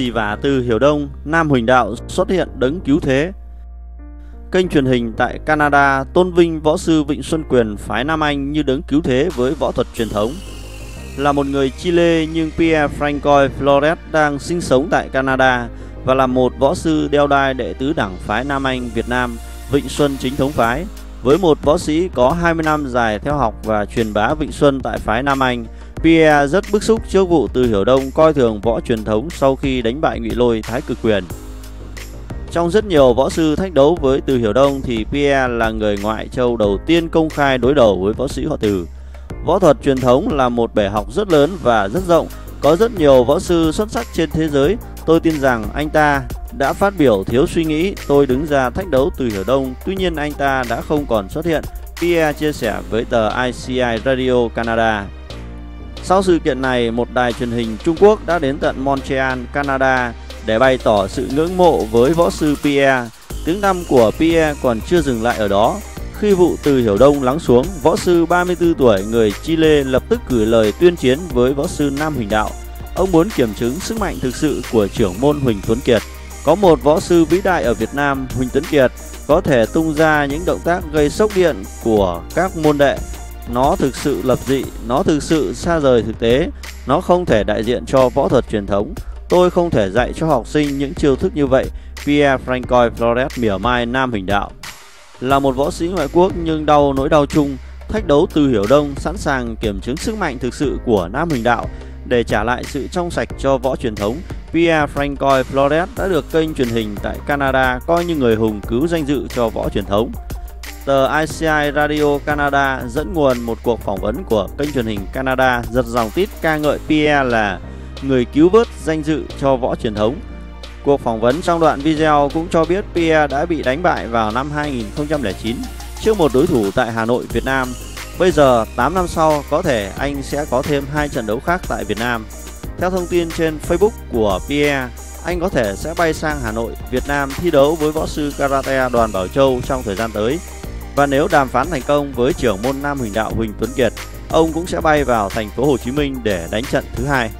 xì vả Từ Hiểu Đông, Nam Huỳnh Đạo xuất hiện đấng cứu thế. Kênh truyền hình tại Canada tôn vinh võ sư Vịnh Xuân Quyền phái Nam Anh như đấng cứu thế với võ thuật truyền thống. Là một người Chile nhưng Pierre Francois Flores đang sinh sống tại Canada và là một võ sư đeo đai đệ tứ đẳng phái Nam Anh Việt Nam, Vịnh Xuân chính thống phái. Với một võ sĩ có 20 năm dài theo học và truyền bá Vịnh Xuân tại phái Nam Anh, Pierre rất bức xúc trước vụ Từ Hiểu Đông coi thường võ truyền thống sau khi đánh bại Ngụy Lôi Thái Cực Quyền. Trong rất nhiều võ sư thách đấu với Từ Hiểu Đông thì Pierre là người ngoại châu đầu tiên công khai đối đầu với võ sĩ họ Từ. Võ thuật truyền thống là một bể học rất lớn và rất rộng, có rất nhiều võ sư xuất sắc trên thế giới. Tôi tin rằng anh ta đã phát biểu thiếu suy nghĩ, tôi đứng ra thách đấu Từ Hiểu Đông, tuy nhiên anh ta đã không còn xuất hiện, Pierre chia sẻ với tờ ICI Radio-Canada. Sau sự kiện này, một đài truyền hình Trung Quốc đã đến tận Montreal, Canada để bày tỏ sự ngưỡng mộ với võ sư Pierre. Tiếng tăm của Pierre còn chưa dừng lại ở đó. Khi vụ Từ Hiểu Đông lắng xuống, võ sư 34 tuổi người Chile lập tức gửi lời tuyên chiến với võ sư Nam Huỳnh Đạo. Ông muốn kiểm chứng sức mạnh thực sự của trưởng môn Huỳnh Tuấn Kiệt. Có một võ sư vĩ đại ở Việt Nam, Huỳnh Tuấn Kiệt, có thể tung ra những động tác gây sốc điện của các môn đệ. Nó thực sự lập dị, nó thực sự xa rời thực tế, nó không thể đại diện cho võ thuật truyền thống. Tôi không thể dạy cho học sinh những chiêu thức như vậy, Pierre Francois Flores mỉa mai Nam Huỳnh Đạo. Là một võ sĩ ngoại quốc nhưng đau nỗi đau chung, thách đấu Từ Hiểu Đông sẵn sàng kiểm chứng sức mạnh thực sự của Nam Huỳnh Đạo để trả lại sự trong sạch cho võ truyền thống. Pierre Francois Flores đã được kênh truyền hình tại Canada coi như người hùng cứu danh dự cho võ truyền thống. Tờ ICI Radio Canada dẫn nguồn một cuộc phỏng vấn của kênh truyền hình Canada giật dòng tít ca ngợi Pierre là người cứu vớt danh dự cho võ truyền thống. Cuộc phỏng vấn trong đoạn video cũng cho biết Pierre đã bị đánh bại vào năm 2009 trước một đối thủ tại Hà Nội, Việt Nam. Bây giờ, 8 năm sau, có thể anh sẽ có thêm 2 trận đấu khác tại Việt Nam. Theo thông tin trên Facebook của Pierre, anh có thể sẽ bay sang Hà Nội, Việt Nam thi đấu với võ sư karate Đoàn Bảo Châu trong thời gian tới. Và nếu đàm phán thành công với trưởng môn Nam Huỳnh Đạo Huỳnh Tuấn Kiệt, ông cũng sẽ bay vào thành phố Hồ Chí Minh để đánh trận thứ 2.